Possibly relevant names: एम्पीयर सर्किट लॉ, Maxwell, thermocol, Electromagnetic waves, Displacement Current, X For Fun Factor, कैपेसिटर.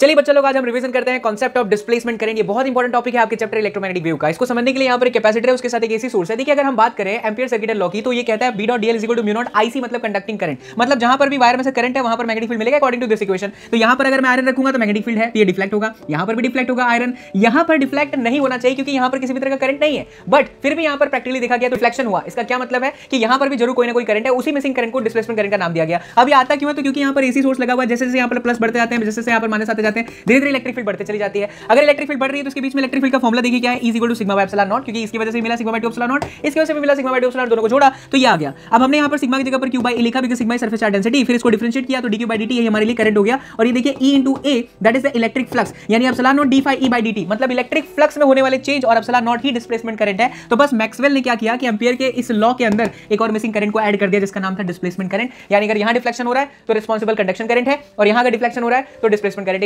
चलिए बच्चा लोग, आज हम रिवीजन करते हैं कॉन्सेप्ट ऑफ डिस्प्लेसमेंट करंट। ये बहुत इंपॉर्टेंट टॉपिक है आपके चैप्टर इलेक्ट्रोमैग्नेटिक वेव का। इसको समझने के लिए यहाँ पर कैपेसिटर है, उसके साथ एक एसी सोर्स है। देखिए अगर हम बात करें एम्पीयर सर्किट लॉ की, तो ये कहता है B dot D L is equal to mu naught I C, मतलब कंडक्टिंग करंट, मतलब जहां पर भी वायर में से करंट है वहां पर मैग्नेटिक फील्ड मिलेगा अकॉर्डिंग टू दिस इक्वेशन। तो यहाँ पर अगर मैं आयरन रखूंगा तो मैग्नेटिक फील्ड है, ये डिफ्लेक्ट होगा, यहाँ पर भी डिफ्लेक्ट होगा। आयरन यहाँ पर डिफ्लेक्ट नहीं होना चाहिए क्योंकि यहाँ पर किसी भी तरह का करंट नहीं है, बट फिर भी यहाँ पर प्रैक्टिकली देखा गया तो डिफ्लेक्शन हुआ। इसका क्या मतलब है कि यहाँ पर भी जरूर कोई ना कोई करंट है, उसी मिसिंग करंट को डिस्प्लेसमेंट करंट का नाम दिया गया। अब ये आता क्यों है, तो क्योंकि यहाँ पर एसी सोर्स लगा हुआ है, जैसे यहाँ पर प्लस बढ़ते जाते हैं, जैसे यहाँ पर माइनस आते जाते हैं, धीरे धीरे इलेक्ट्रिक फील्ड बढ़ते चली जाती है। अगर इलेक्ट्रिक फील्ड बढ़ रही है तो इसके बीच में इलेक्ट्रिक फील्ड का फॉर्मुला देखिए क्या है, is equal to sigma by epsilon naught, क्योंकि इसकी वजह से मिला सिग्मा बाय 2 एप्सिलॉन नॉट, इसकी वजह से भी मिला सिग्मा बाय 2 एप्सिलॉन, दोनों को जोड़ा तो ये आ गया। अब हमने यहाँ पर सिग्मा की जगह पर क्यू बाय ए लिखा क्योंकि सिग्मा सरफेस चार्ज डेंसिटी, फिर इसको डिफरेंशिएट किया तो dq by dt ये हमारे लिए करंट हो गया। और ये देखिए e into a that is the electric flux, यानी epsilon naught d phi e by dt, मतलब इलेक्ट्रिक फ्लक्स में होने वाले चेंज और एप्सिलॉन नॉट ही डिस्प्लेसमेंट करंट है। तो बस मैक्सवेल ने क्या किया कि एम्पीयर के इस लॉ के अंदर एक और मिसिंग करंट को ऐड कर दिया जिसका नाम था डिस्प्लेसमेंट करंट, यानी अगर यहाँ डिफ्लेक्शन हो रहा है तो रिस्पॉन्सिबल कंडक्शन करंट है और यहाँ अगर डिफ्लेक्शन हो रहा है तो डिस्प्लेसमेंट करंट।